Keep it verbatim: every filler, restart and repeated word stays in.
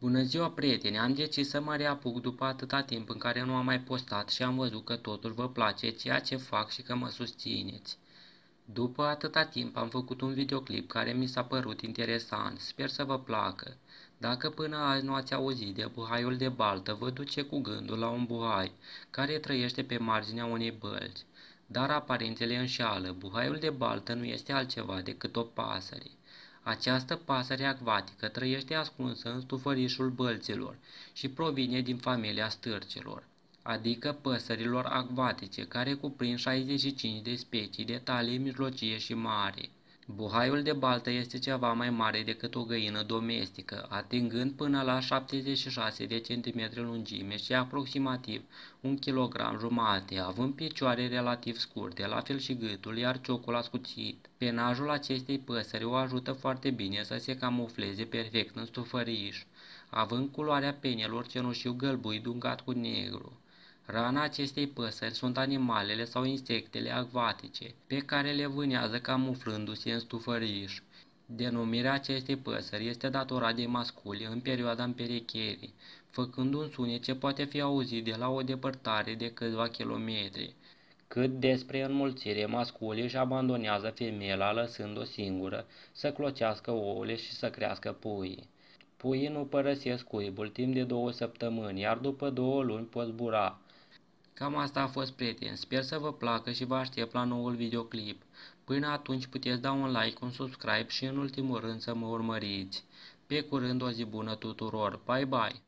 Bună ziua, prieteni! Am decis să mă reapuc după atâta timp în care nu am mai postat și am văzut că totul vă place ceea ce fac și că mă susțineți. După atâta timp am făcut un videoclip care mi s-a părut interesant, sper să vă placă. Dacă până azi nu ați auzit de buhaiul de baltă, vă duce cu gândul la un buhai care trăiește pe marginea unei bălți. Dar aparențele înșeală, buhaiul de baltă nu este altceva decât o pasăre. Această pasăre acvatică trăiește ascunsă în stufărișul bălților și provine din familia stârcilor, adică păsărilor acvatice, care cuprind șaizeci și cinci de specii de talie mijlocie și mare. Buhaiul de baltă este ceva mai mare decât o găină domestică, atingând până la șaptezeci și șase de centimetri lungime și aproximativ un kilogram jumătate, având picioare relativ scurte, la fel și gâtul, iar ciocul ascuțit. Penajul acestei păsări o ajută foarte bine să se camufleze perfect în stufăriș, având culoarea penelor cenușiu gălbui dungat cu negru. Rana acestei păsări sunt animalele sau insectele acvatice, pe care le vânează camuflându-se în stufăriș. Denumirea acestei păsări este datorată masculii în perioada împerecherii, făcând un sunet ce poate fi auzit de la o depărtare de câțiva kilometri. Cât despre înmulțire, masculii își abandonează femeia, lăsând-o singură să clocească ouăle și să crească puii. Puii nu părăsesc cuibul timp de două săptămâni, iar după două luni pot zbura. Cam asta a fost, prieteni, sper să vă placă și vă aștept la noul videoclip. Până atunci puteți da un like, un subscribe și în ultimul rând să mă urmăriți. Pe curând, o zi bună tuturor, bye bye!